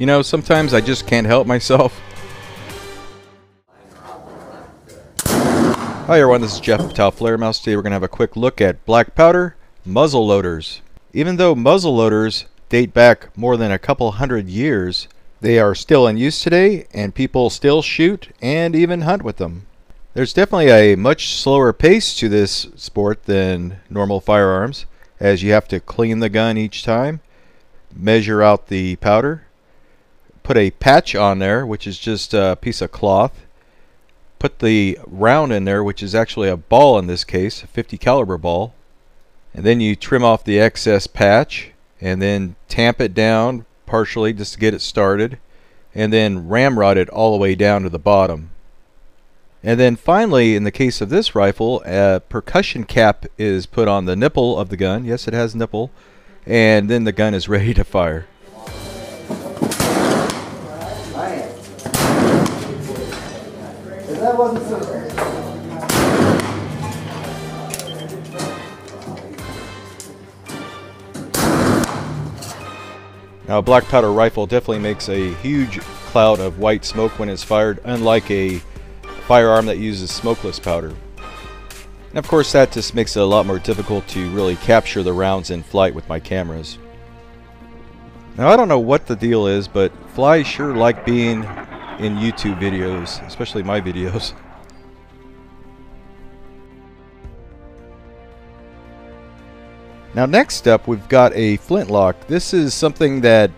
You know, sometimes I just can't help myself. Hi everyone, this is Jeff of TAOFLEDERMAUS. Today we're going to have a quick look at black powder muzzle loaders. Even though muzzle loaders date back more than a couple hundred years, they are still in use today and people still shoot and even hunt with them. There's definitely a much slower pace to this sport than normal firearms, as you have to clean the gun each time, measure out the powder, put a patch on there, which is just a piece of cloth, put the round in there, which is actually a ball in this case, a 50 caliber ball, and then you trim off the excess patch and then tamp it down partially just to get it started, and then ramrod it all the way down to the bottom. And then finally, in the case of this rifle, a percussion cap is put on the nipple of the gun. Yes, it has nipple, and then the gun is ready to fire. That wasn't so bad. Now, a black powder rifle definitely makes a huge cloud of white smoke when it's fired, unlike a firearm that uses smokeless powder. And of course, that just makes it a lot more difficult to really capture the rounds in flight with my cameras. Now, I don't know what the deal is, but flies sure like being in YouTube videos, especially my videos. Now next up, we've got a flintlock. This is something that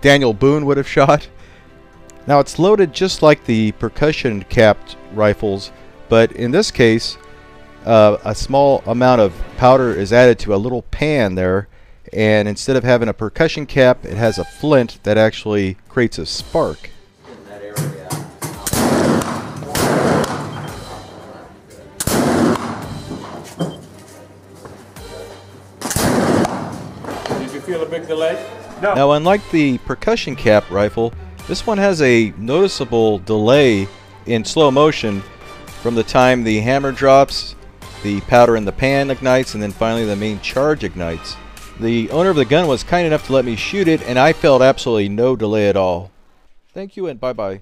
Daniel Boone would have shot. Now it's loaded just like the percussion capped rifles, but in this case a small amount of powder is added to a little pan there, and instead of having a percussion cap, it has a flint that actually creates a spark. Feel a big delay? No. Now, unlike the percussion cap rifle, this one has a noticeable delay in slow motion from the time the hammer drops, the powder in the pan ignites, and then finally the main charge ignites. The owner of the gun was kind enough to let me shoot it, and I felt absolutely no delay at all. Thank you and bye-bye.